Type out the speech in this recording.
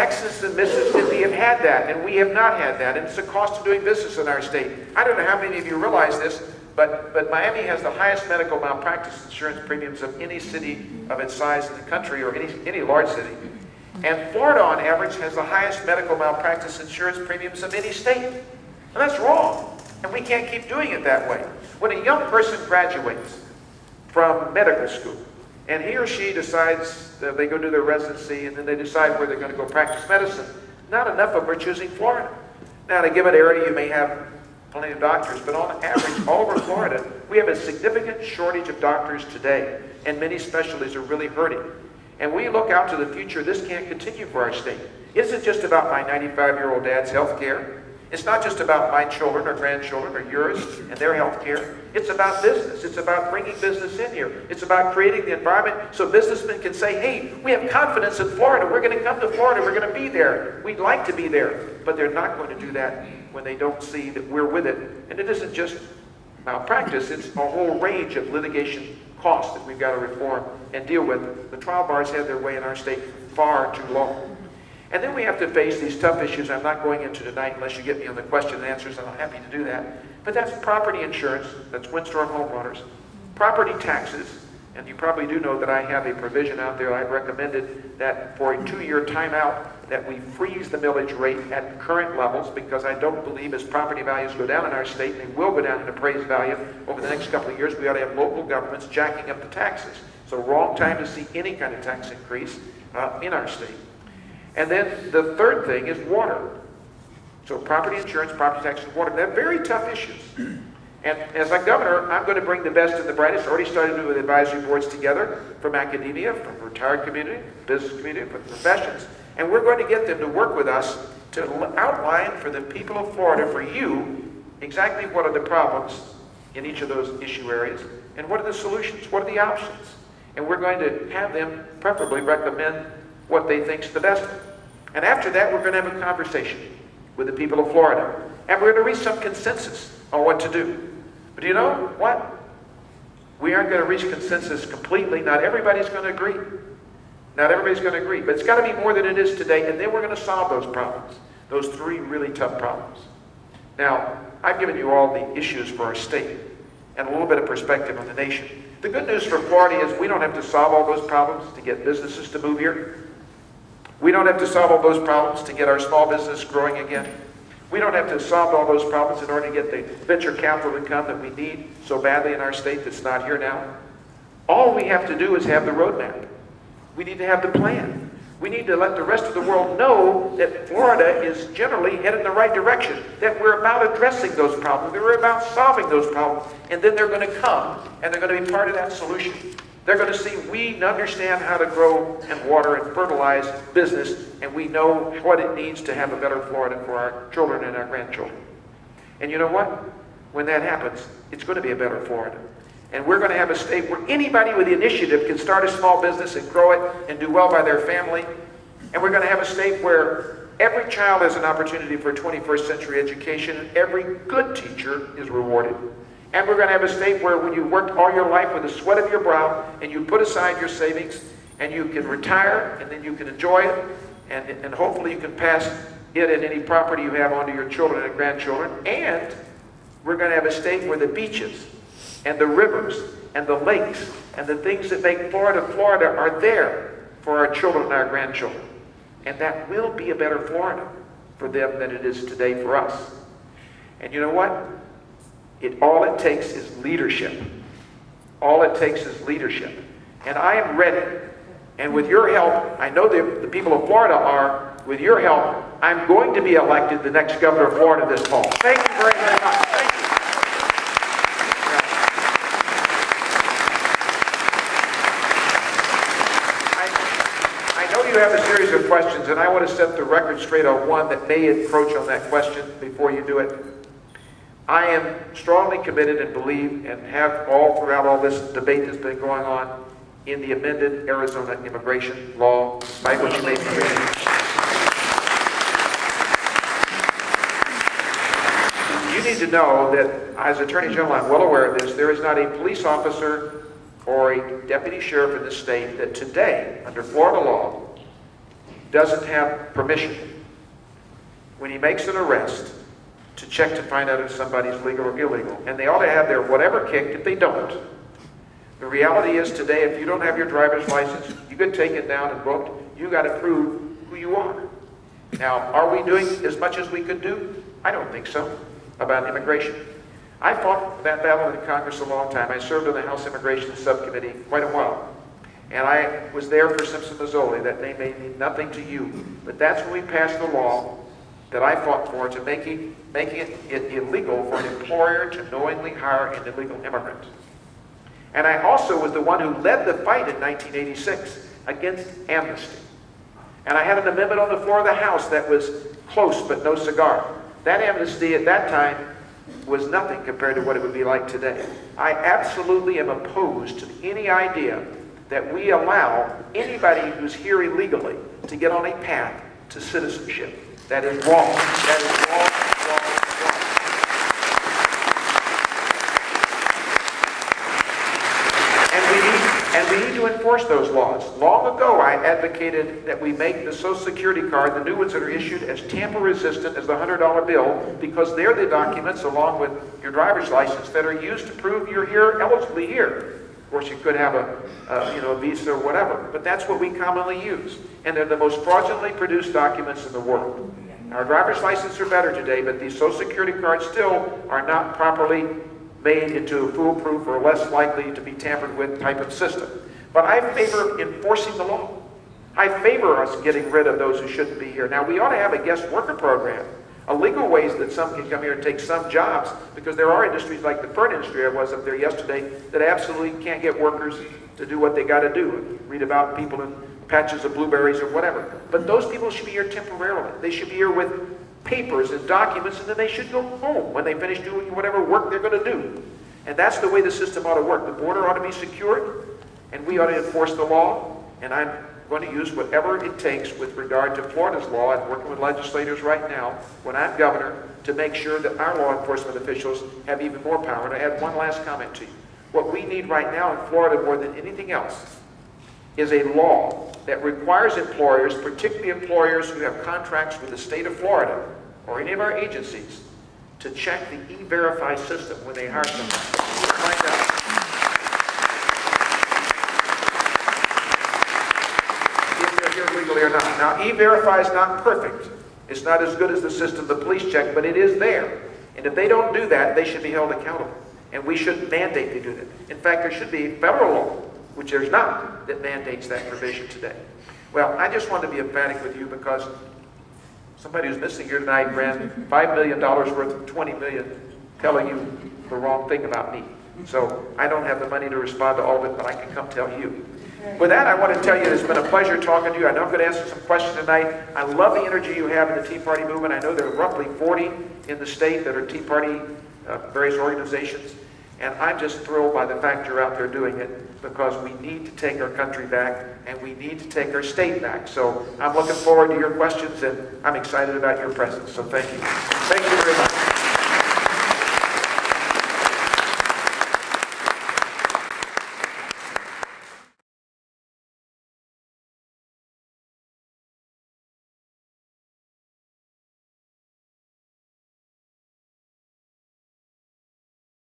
Texas and Mississippi have had that, and we have not had that, and it's a cost of doing business in our state. I don't know how many of you realize this, but Miami has the highest medical malpractice insurance premiums of any city of its size in the country, or any large city. And Florida, on average, has the highest medical malpractice insurance premiums of any state. And that's wrong, and we can't keep doing it that way. When a young person graduates from medical school, and he or she decides that they go do their residency and then they decide where they're going to go practice medicine, not enough of them are choosing Florida. Now, in a given area, you may have plenty of doctors, but on average, all over Florida, we have a significant shortage of doctors today, and many specialties are really hurting. And we look out to the future, this can't continue for our state. It isn't just about my 95-year-old dad's health care. It's not just about my children or grandchildren or yours and their health care. It's about business. It's about bringing business in here. It's about creating the environment so businessmen can say, hey, we have confidence in Florida. We're going to come to Florida. We're going to be there. We'd like to be there. But they're not going to do that when they don't see that we're with it. And it isn't just malpractice. It's a whole range of litigation costs that we've got to reform and deal with. The trial bars had their way in our state far too long. And then we have to face these tough issues I'm not going into tonight unless you get me on the question and answers, and I'm happy to do that. But that's property insurance, that's windstorm homeowners, property taxes, and you probably do know that I have a provision out there I've recommended that for a 2-year timeout that we freeze the millage rate at current levels, because I don't believe as property values go down in our state, they will go down in appraised value over the next couple of years, we ought to have local governments jacking up the taxes. So wrong time to see any kind of tax increase in our state. And then the third thing is water. So property insurance, property taxes, water, they're very tough issues. And as a governor, I'm going to bring the best and the brightest. I already started with advisory boards together from academia, from the retired community, business community, from professions. And we're going to get them to work with us to outline for the people of Florida, for you, exactly what are the problems in each of those issue areas, and what are the solutions, what are the options. And we're going to have them preferably recommend what they think's the best. And after that, we're going to have a conversation with the people of Florida. And we're going to reach some consensus on what to do. But do you know what? We aren't going to reach consensus completely. Not everybody's going to agree. Not everybody's going to agree. But it's got to be more than it is today. And then we're going to solve those problems, those three really tough problems. Now, I've given you all the issues for our state and a little bit of perspective on the nation. The good news for Florida is we don't have to solve all those problems to get businesses to move here. We don't have to solve all those problems to get our small business growing again. We don't have to solve all those problems in order to get the venture capital income that we need so badly in our state that's not here now. All we have to do is have the roadmap. We need to have the plan. We need to let the rest of the world know that Florida is generally headed in the right direction, that we're about addressing those problems, that we're about solving those problems, and then they're going to come and they're going to be part of that solution. They're going to see we understand how to grow and water and fertilize business, and we know what it needs to have a better Florida for our children and our grandchildren. And you know what? When that happens, it's going to be a better Florida. And we're going to have a state where anybody with the initiative can start a small business and grow it and do well by their family. And we're going to have a state where every child has an opportunity for a 21st century education, and every good teacher is rewarded. And we're going to have a state where when you worked all your life with the sweat of your brow and you put aside your savings and you can retire and then you can enjoy it and hopefully you can pass it and any property you have onto your children and grandchildren. And we're going to have a state where the beaches and the rivers and the lakes and the things that make Florida, Florida are there for our children and our grandchildren. And that will be a better Florida for them than it is today for us. And you know what? All it takes is leadership. All it takes is leadership. And I am ready. And with your help, I know the people of Florida are, with your help, I'm going to be elected the next governor of Florida this fall. Thank you very much. Thank you. I know you have a series of questions, and I want to set the record straight on one that may encroach on that question before you do it. I am strongly committed and believe and have all throughout all this debate that's been going on in the amended Arizona immigration law by which you may be committed. You need to know that as Attorney General, I'm well aware of this, there is not a police officer or a deputy sheriff in the state that today, under Florida law, doesn't have permission, when he makes an arrest, to check to find out if somebody's legal or illegal. And they ought to have their whatever kicked if they don't. The reality is today, if you don't have your driver's license, you could take it down and booked. You got to prove who you are. Now, are we doing as much as we could do? I don't think so, about immigration. I fought that battle in Congress a long time. I served on the House Immigration Subcommittee quite a while. And I was there for Simpson-Mazzoli. That name may mean nothing to you. But that's when we passed the law that I fought for to making it illegal for an employer to knowingly hire an illegal immigrant. And I also was the one who led the fight in 1986 against amnesty. And I had an amendment on the floor of the House that was close but no cigar. That amnesty at that time was nothing compared to what it would be like today. I absolutely am opposed to any idea that we allow anybody who's here illegally to get on a path to citizenship. That is wrong. That is wrong, wrong, wrong. And we need to enforce those laws. Long ago, I advocated that we make the Social Security card, the new ones that are issued, as tamper-resistant as the $100 bill, because they're the documents, along with your driver's license, that are used to prove you're here, eligibly here. Of course, you could have a visa or whatever, but that's what we commonly use. And they're the most fraudulently produced documents in the world. Our driver's licenses are better today, but these Social Security cards still are not properly made into a foolproof or less likely to be tampered with type of system. But I favor enforcing the law. I favor us getting rid of those who shouldn't be here. Now, we ought to have a guest worker program, a legal ways that some can come here and take some jobs, because there are industries like the fur industry, I was up there yesterday, that absolutely can't get workers to do what they got to do. Read about people in patches of blueberries or whatever. But those people should be here temporarily. They should be here with papers and documents, and then they should go home when they finish doing whatever work they're going to do. And that's the way the system ought to work. The border ought to be secured, and we ought to enforce the law, and I'm going to use whatever it takes with regard to Florida's law, and working with legislators right now when I'm governor, to make sure that our law enforcement officials have even more power. And I add one last comment to you. What we need right now in Florida more than anything else is a law that requires employers, particularly employers who have contracts with the state of Florida or any of our agencies, to check the e-Verify system when they hire somebody. Or not. Now, e-Verify is not perfect. It's not as good as the system the police check, but it is there. And if they don't do that, they should be held accountable. And we shouldn't mandate they do that. In fact, there should be federal law, which there's not, that mandates that provision today. Well, I just wanted to be emphatic with you because somebody who's missing here tonight ran $5 million worth of $20 million telling you the wrong thing about me. So I don't have the money to respond to all of it, but I can come tell you. With that, I want to tell you it's been a pleasure talking to you. I know I'm going to answer some questions tonight. I love the energy you have in the Tea Party movement. I know there are roughly 40 in the state that are Tea Party, various organizations. And I'm just thrilled by the fact you're out there doing it, because we need to take our country back and we need to take our state back. So I'm looking forward to your questions, and I'm excited about your presence. So thank you. Thank you.